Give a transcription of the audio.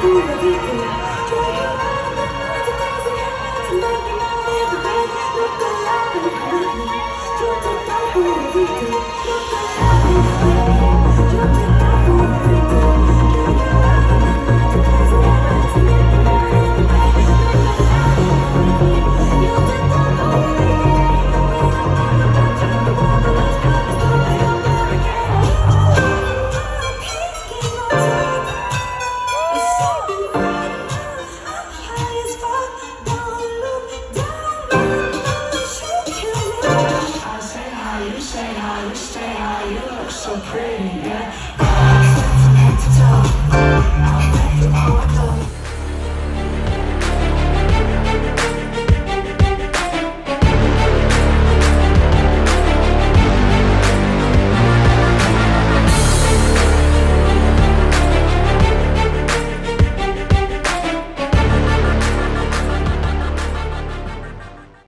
You look so pretty, yeah.